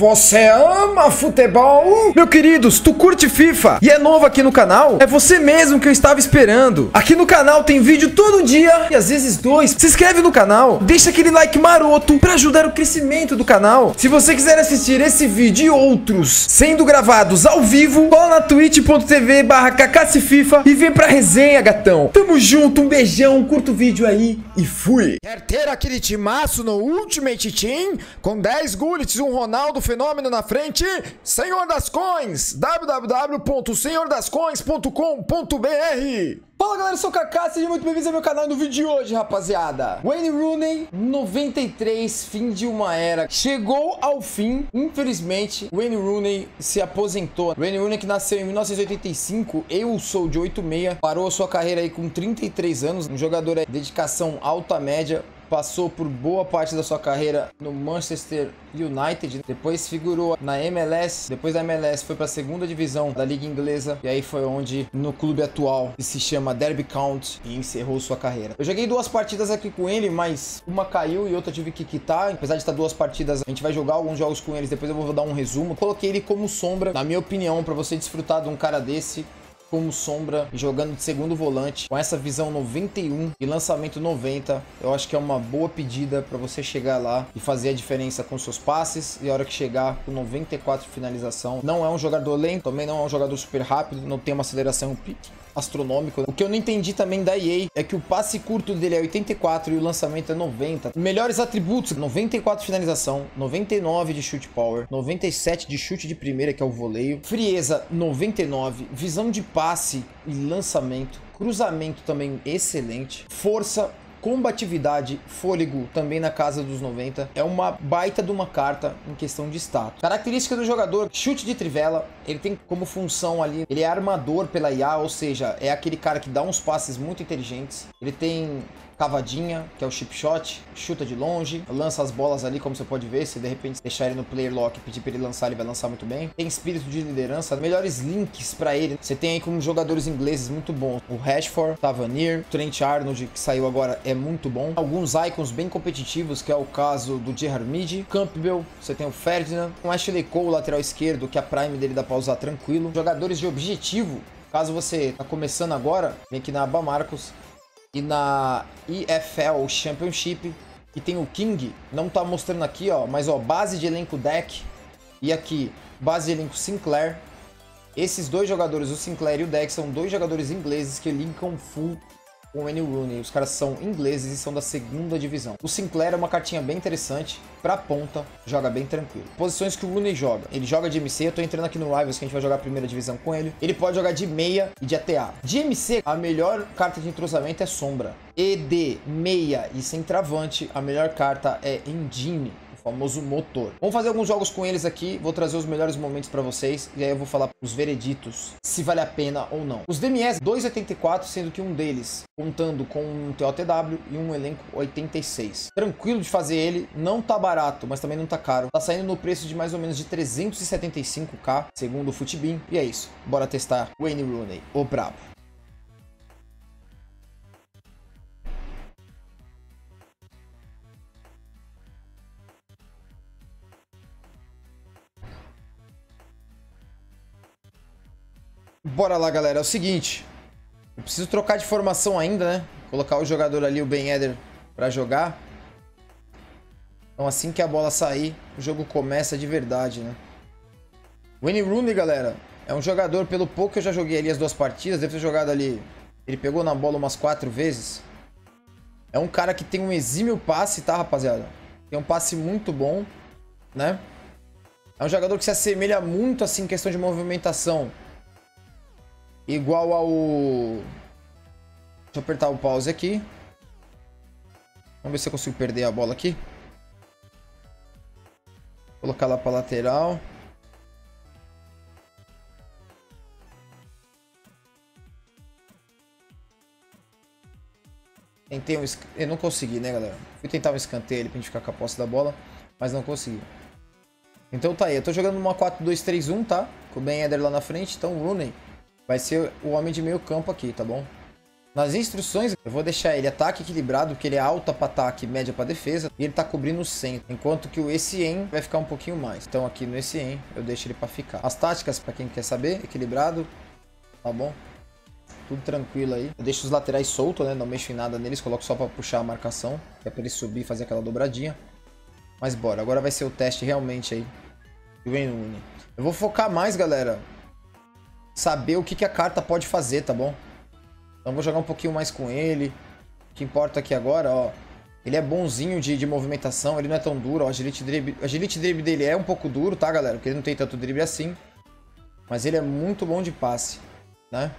Você ama futebol? Meu queridos, tu curte FIFA e é novo aqui no canal? É você mesmo que eu estava esperando. Aqui no canal tem vídeo todo dia e às vezes dois. Se inscreve no canal, deixa aquele like maroto para ajudar o crescimento do canal. Se você quiser assistir esse vídeo e outros sendo gravados ao vivo, cola na twitch.tv/kkcfifa e vem pra resenha, gatão. Tamo junto, um beijão, curta o vídeo aí e fui. Quer ter aquele timaço no Ultimate Team? Com 10 gullets, um Ronaldo fenômeno na frente, Senhor das Coins, www.senhordascoins.com.br. Fala galera, eu sou o Kaká, sejam muito bem-vindos ao meu canal e no vídeo de hoje, rapaziada. Wayne Rooney, 93, fim de uma era. Chegou ao fim, infelizmente, Wayne Rooney se aposentou. Wayne Rooney, que nasceu em 1985, eu sou de 86, parou a sua carreira aí com 33 anos, um jogador de dedicação alta média. Passou por boa parte da sua carreira no Manchester United, depois figurou na MLS, depois da MLS foi para a segunda divisão da liga inglesa e aí foi onde no clube atual, que se chama Derby County, e encerrou sua carreira. Eu joguei duas partidas aqui com ele, mas uma caiu e outra tive que quitar. Apesar de estar duas partidas, a gente vai jogar alguns jogos com eles, depois eu vou dar um resumo. Coloquei ele como sombra, na minha opinião, para você desfrutar de um cara desse como sombra, jogando de segundo volante, com essa visão 91 e lançamento 90, eu acho que é uma boa pedida para você chegar lá e fazer a diferença com seus passes, e a hora que chegar com 94 finalização. Não é um jogador lento, também não é um jogador super rápido, não tem uma aceleração astronômico. O que eu não entendi também da EA é que o passe curto dele é 84 e o lançamento é 90. Melhores atributos: 94 de finalização, 99 de chute power, 97 de chute de primeira, que é o voleio, frieza 99, visão de passe e lançamento, cruzamento também excelente, força, combatividade, fôlego também na casa dos 90. É uma baita de uma carta em questão de status. Característica do jogador: chute de trivela. Ele tem como função ali, ele é armador pela IA, ou seja, é aquele cara que dá uns passes muito inteligentes. Ele tem cavadinha, que é o chip shot, chuta de longe, lança as bolas ali, como você pode ver. Se de repente deixar ele no player lock e pedir para ele lançar, ele vai lançar muito bem. Tem espírito de liderança. Melhores links para ele, você tem aí como jogadores ingleses muito bons: o Rashford, Tavanir, Trent Arnold, que saiu agora, é muito bom. Alguns icons bem competitivos, que é o caso do Gerhard Mid, Campbell, você tem o Ferdinand, o Ashley Cole, lateral esquerdo, que a prime dele dá pra usar tranquilo. Jogadores de objetivo, caso você tá começando agora, vem aqui na aba Marcos e na EFL Championship, e tem o King, não tá mostrando aqui, ó, mas ó, base de elenco Deck, e aqui base de elenco Sinclair. Esses dois jogadores, o Sinclair e o Deck, são dois jogadores ingleses que linkam full com o Wayne Rooney. Os caras são ingleses e são da segunda divisão. O Sinclair é uma cartinha bem interessante pra ponta, joga bem tranquilo. Posições que o Rooney joga: ele joga de MC, eu tô entrando aqui no Rivals que a gente vai jogar a primeira divisão com ele. Ele pode jogar de meia e de ATA. De MC, a melhor carta de entrosamento é sombra. E de meia e centroavante, a melhor carta é engine, famoso motor. Vamos fazer alguns jogos com eles aqui, vou trazer os melhores momentos pra vocês e aí eu vou falar os vereditos, se vale a pena ou não. Os DMS, 2,84, sendo que um deles contando com um TOTW e um elenco 86. Tranquilo de fazer ele, não tá barato, mas também não tá caro. Tá saindo no preço de mais ou menos de 375k, segundo o Futibim. E é isso, bora testar Wayne Rooney, o brabo. Bora lá, galera. É o seguinte, eu preciso trocar de formação ainda, né? Colocar o jogador ali, o Ben Eder, pra jogar. Então, assim que a bola sair, o jogo começa de verdade, né? Wayne Rooney, galera, é um jogador, pelo pouco que eu já joguei ali as duas partidas, deve ter jogado ali, ele pegou na bola umas 4 vezes. É um cara que tem um exímio passe, tá, rapaziada? Tem um passe muito bom, né? É um jogador que se assemelha muito, assim, em questão de movimentação, igual ao... Deixa eu apertar o pause aqui. Vamos ver se eu consigo perder a bola aqui. Vou colocar lá pra lateral. Tentei um... Eu não consegui, né, galera? Fui tentar um escanteio ali pra gente ficar com a posse da bola, mas não consegui. Então tá aí. Eu tô jogando uma 4-2-3-1, tá? Com o Ben Eder lá na frente. Então o Rooney vai ser o homem de meio campo aqui, tá bom? Nas instruções, eu vou deixar ele ataque equilibrado, porque ele é alta para ataque, média para defesa, e ele tá cobrindo o centro, enquanto que o Essien vai ficar um pouquinho mais. Então aqui no Essien eu deixo ele para ficar. As táticas, para quem quer saber, equilibrado, tá bom? Tudo tranquilo aí. Eu deixo os laterais soltos, né? Não mexo em nada neles, coloco só para puxar a marcação, que é para ele subir e fazer aquela dobradinha. Mas bora, agora vai ser o teste realmente aí do Wayne Rooney. Eu vou focar mais, galera, saber o que, que a carta pode fazer, tá bom? Então vou jogar um pouquinho mais com ele. O que importa aqui agora, ó, ele é bonzinho de movimentação, ele não é tão duro, ó, agility drible dele é um pouco duro, tá, galera? Porque ele não tem tanto drible assim, mas ele é muito bom de passe, né?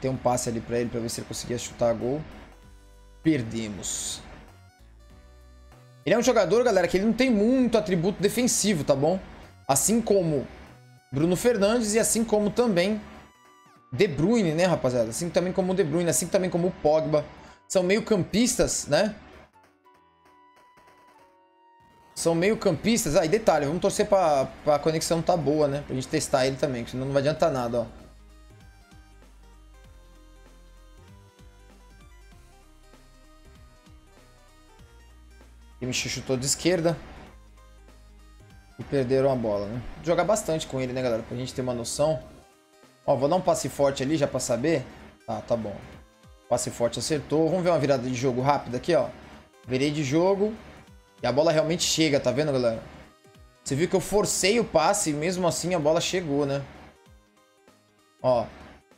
Tem um passe ali pra ele, pra ver se ele conseguia chutar a gol. Perdemos. Ele é um jogador, galera, que ele não tem muito atributo defensivo, tá bom? Assim como Bruno Fernandes e assim como também De Bruyne, né, rapaziada? Assim também como o De Bruyne, assim também como o Pogba. São meio campistas, né? São meio campistas. Ah, e detalhe, vamos torcer pra conexão tá boa, né? Pra gente testar ele também, senão não vai adiantar nada, ó. Ele chutou de esquerda e perderam a bola, né? Vou jogar bastante com ele, né, galera? Pra gente ter uma noção. Ó, vou dar um passe forte ali já pra saber. Ah, tá bom. Passe forte acertou. Vamos ver uma virada de jogo rápida aqui, ó. Virei de jogo e a bola realmente chega, tá vendo, galera? Você viu que eu forcei o passe e mesmo assim a bola chegou, né? Ó,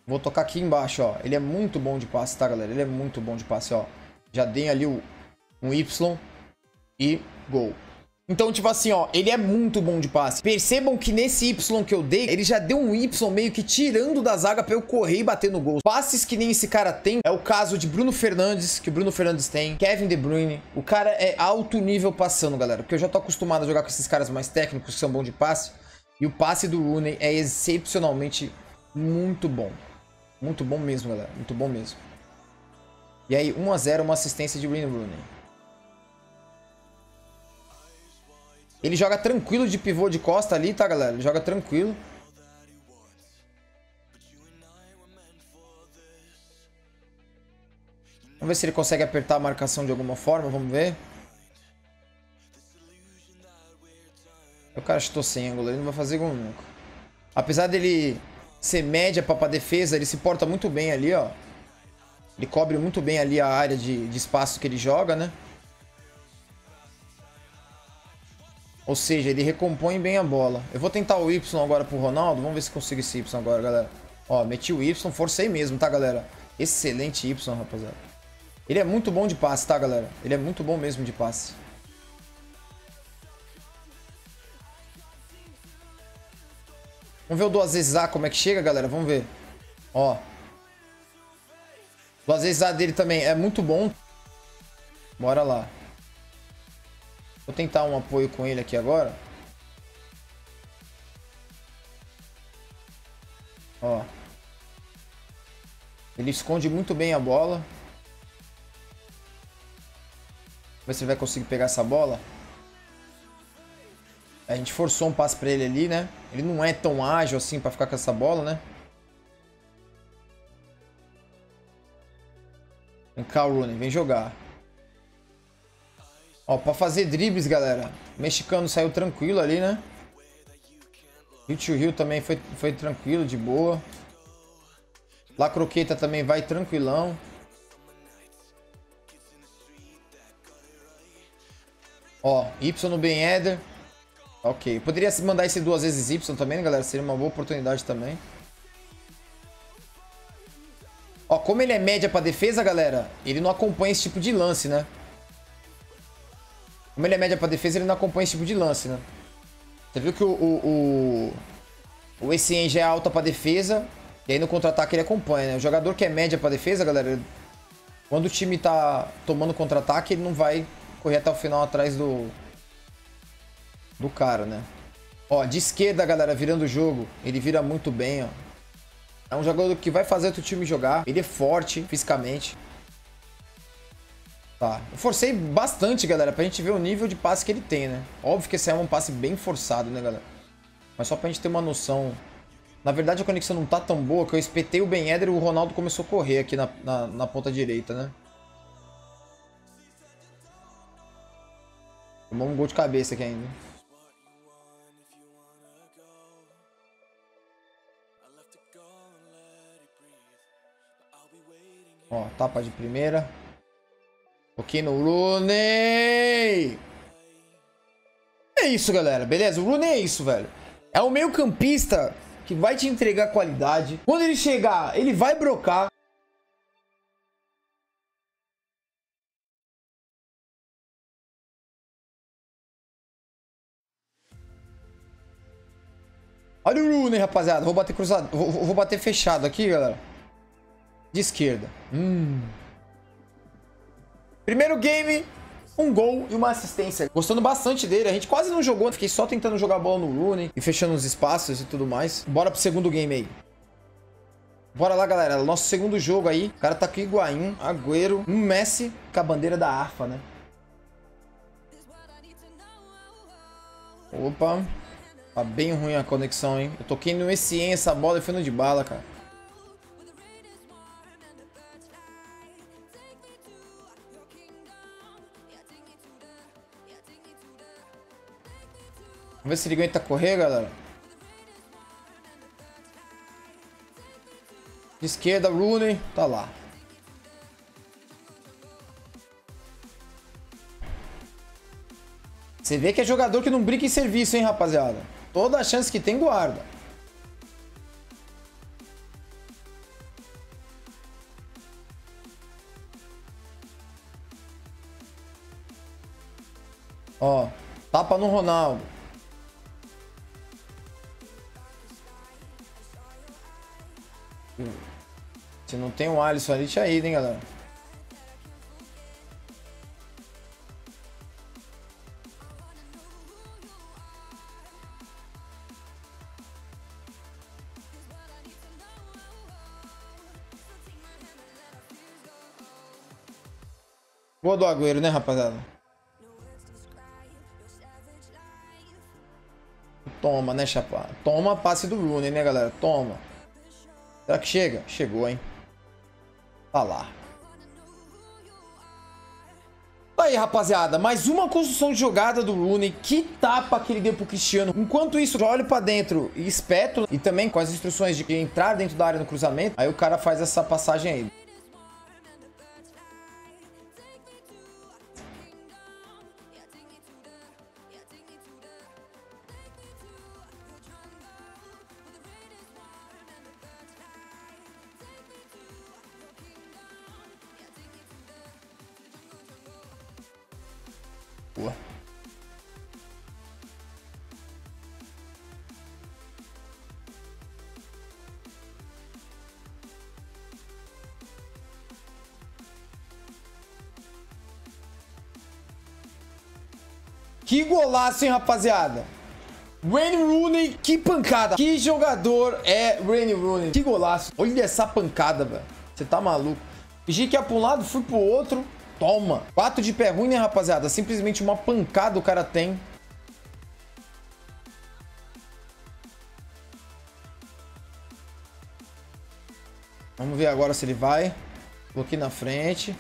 vou tocar aqui embaixo, ó. Ele é muito bom de passe, tá, galera? Ele é muito bom de passe, ó. Já dei ali um Y. E gol. Então, tipo assim, ó, ele é muito bom de passe. Percebam que nesse Y que eu dei, ele já deu um Y meio que tirando da zaga pra eu correr e bater no gol. Passes que nem esse cara tem é o caso de Bruno Fernandes, que o Bruno Fernandes tem, Kevin De Bruyne. O cara é alto nível passando, galera, porque eu já tô acostumado a jogar com esses caras mais técnicos que são bons de passe. E o passe do Rooney é excepcionalmente muito bom. Muito bom mesmo, galera. Muito bom mesmo. E aí, 1 a 0, uma assistência de Wayne Rooney. Ele joga tranquilo de pivô de costa ali, tá, galera? Ele joga tranquilo. Vamos ver se ele consegue apertar a marcação de alguma forma, vamos ver. O cara chutou sem ângulo, ele não vai fazer gol nunca. Apesar dele ser média pra defesa, ele se porta muito bem ali, ó. Ele cobre muito bem ali a área de espaço que ele joga, né? Ou seja, ele recompõe bem a bola. Eu vou tentar o Y agora pro Ronaldo. Vamos ver se consigo esse Y agora, galera. Ó, meti o Y, forcei mesmo, tá, galera? Excelente Y, rapaziada. Ele é muito bom de passe, tá, galera? Ele é muito bom mesmo de passe. Vamos ver o do Azezá como é que chega, galera? Vamos ver. Ó. O Azezá dele também é muito bom. Bora lá. Vou tentar um apoio com ele aqui agora. Ó. Ele esconde muito bem a bola. Vamos ver se ele vai conseguir pegar essa bola. A gente forçou um passe pra ele ali, né? Ele não é tão ágil assim pra ficar com essa bola, né? Vem cá, Rooney. Vem jogar. Ó, pra fazer dribles, galera, o mexicano saiu tranquilo ali, né? E o Tio Rio também foi tranquilo, de boa. Lá Croqueta também vai tranquilão. Ó, Y no Ben Eder. Ok, poderia mandar esse 2 vezes Y também, né, galera? Seria uma boa oportunidade também. Ó, como ele é média pra defesa, galera, ele não acompanha esse tipo de lance, né? Como ele é média pra defesa, ele não acompanha esse tipo de lance, né? Você viu que o Essien já é alta pra defesa, e aí no contra-ataque ele acompanha, né? O jogador que é média pra defesa, galera, quando o time tá tomando contra-ataque, ele não vai correr até o final atrás do cara, né? Ó, de esquerda, galera, virando o jogo, ele vira muito bem, ó. É um jogador que vai fazer outro time jogar, ele é forte fisicamente. Tá, eu forcei bastante, galera, pra gente ver o nível de passe que ele tem, né? Óbvio que esse é um passe bem forçado, né, galera? Mas só pra gente ter uma noção. Na verdade a conexão não tá tão boa que eu espetei o Ben Eder e o Ronaldo começou a correr aqui na ponta direita, né? Tomou um gol de cabeça aqui ainda. Ó, tapa de primeira. Aqui no Rooney. É isso, galera. Beleza? O Rooney é isso, velho. É o meio campista que vai te entregar qualidade. Quando ele chegar, ele vai brocar. Olha o Rooney, rapaziada. Vou bater cruzado. Vou bater fechado aqui, galera. De esquerda. Primeiro game, um gol e uma assistência. Gostando bastante dele. A gente quase não jogou. Fiquei só tentando jogar bola no Rooney e fechando os espaços e tudo mais. Bora pro segundo game aí. Bora lá, galera. Nosso segundo jogo aí. O cara tá com Higuaín, Agüero, um Messi com a bandeira da AFA, né? Opa. Tá bem ruim a conexão, hein? Eu toquei no Essien essa bola e foi no de bala, cara. Vamos ver se ele aguenta correr, galera. De esquerda, Rooney. Tá lá. Você vê que é jogador que não brinca em serviço, hein, rapaziada. Toda a chance que tem, guarda. Ó, tapa no Ronaldo. Se não tem o Alisson ali, tinha ido, hein, galera. Boa do Agüero, né, rapaziada? Toma, né, chapa? Toma a passe do Rooney, né, galera? Toma. Será que chega? Chegou, hein? Tá lá. Tá aí, rapaziada. Mais uma construção de jogada do Rooney. Que tapa que ele deu pro Cristiano. Enquanto isso, eu olho pra dentro e espeto. E também com as instruções de entrar dentro da área no cruzamento. Aí o cara faz essa passagem aí. Boa. Que golaço, hein, rapaziada? Wayne Rooney, que pancada. Que jogador é Wayne Rooney? Que golaço. Olha essa pancada, velho. Você tá maluco. Fingi que ia pra um lado, fui pro outro. Toma. 4 de pé ruim, né, rapaziada? Simplesmente uma pancada o cara tem. Vamos ver agora se ele vai. Coloquei na frente.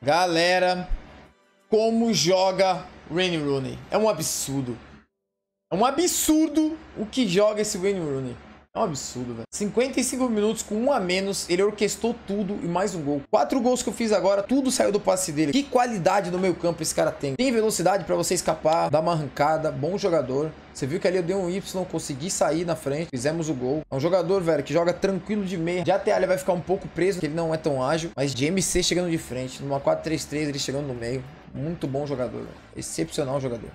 Galera, como joga Wayne Rooney? É um absurdo. É um absurdo o que joga esse Wayne Rooney. É um absurdo, velho. 55 minutos com um a menos. Ele orquestrou tudo e mais um gol. 4 gols que eu fiz agora, tudo saiu do passe dele. Que qualidade no meio campo esse cara tem. Tem velocidade pra você escapar, dar uma arrancada. Bom jogador. Você viu que ali eu dei um Y, consegui sair na frente. Fizemos o gol. É um jogador, velho, que joga tranquilo de meia. De até ali vai ficar um pouco preso, porque ele não é tão ágil. Mas de MC chegando de frente. Numa 4-3-3, ele chegando no meio. Muito bom jogador, velho. Excepcional jogador.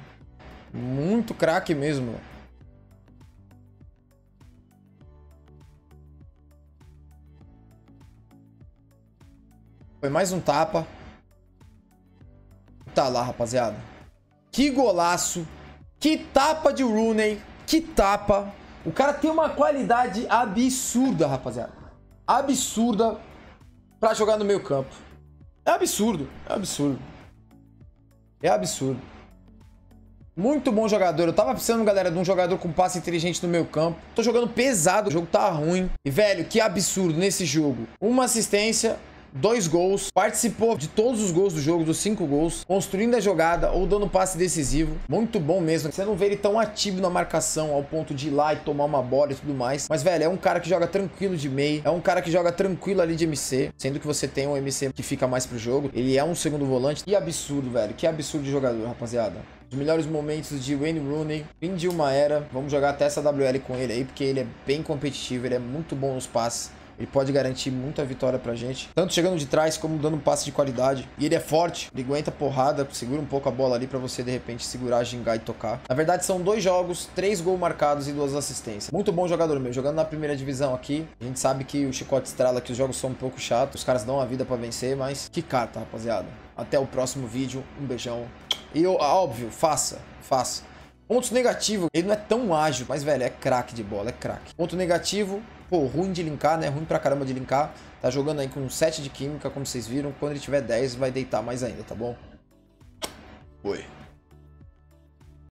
Muito craque mesmo. Foi mais um tapa. Tá lá, rapaziada. Que golaço. Que tapa de Rooney. Que tapa. O cara tem uma qualidade absurda, rapaziada. Absurda. pra jogar no meio campo. É absurdo, é absurdo. É absurdo. Muito bom jogador. Eu tava precisando, galera, de um jogador com passe inteligente no meio campo. Tô jogando pesado, o jogo tá ruim. E, velho, que absurdo nesse jogo. Uma assistência, 2 gols. Participou de todos os gols do jogo, dos 5 gols. Construindo a jogada ou dando passe decisivo. Muito bom mesmo. Você não vê ele tão ativo na marcação ao ponto de ir lá e tomar uma bola e tudo mais. Mas, velho, é um cara que joga tranquilo de meio. É um cara que joga tranquilo ali de MC. Sendo que você tem um MC que fica mais pro jogo. Ele é um segundo volante. Que absurdo, velho. Que absurdo de jogador, rapaziada. Os melhores momentos de Wayne Rooney. Fim de uma era. Vamos jogar até essa WL com ele aí, porque ele é bem competitivo. Ele é muito bom nos passes. Ele pode garantir muita vitória pra gente. Tanto chegando de trás, como dando um passe de qualidade. E ele é forte. Ele aguenta porrada. Segura um pouco a bola ali pra você, de repente, segurar, gingar e tocar. Na verdade, são 2 jogos. 3 gols marcados e 2 assistências. Muito bom jogador meu. Jogando na primeira divisão aqui. A gente sabe que o chicote estrala, que os jogos são um pouco chatos. Os caras dão a vida pra vencer, mas... Que carta, rapaziada. Até o próximo vídeo. Um beijão. E, óbvio, faça. Pontos negativos. Ele não é tão ágil. Mas, velho, é craque de bola. É craque. Ponto negativo... Pô, ruim de linkar, né? Ruim pra caramba de linkar. Tá jogando aí com 7 de química, como vocês viram. Quando ele tiver 10, vai deitar mais ainda, tá bom? Oi.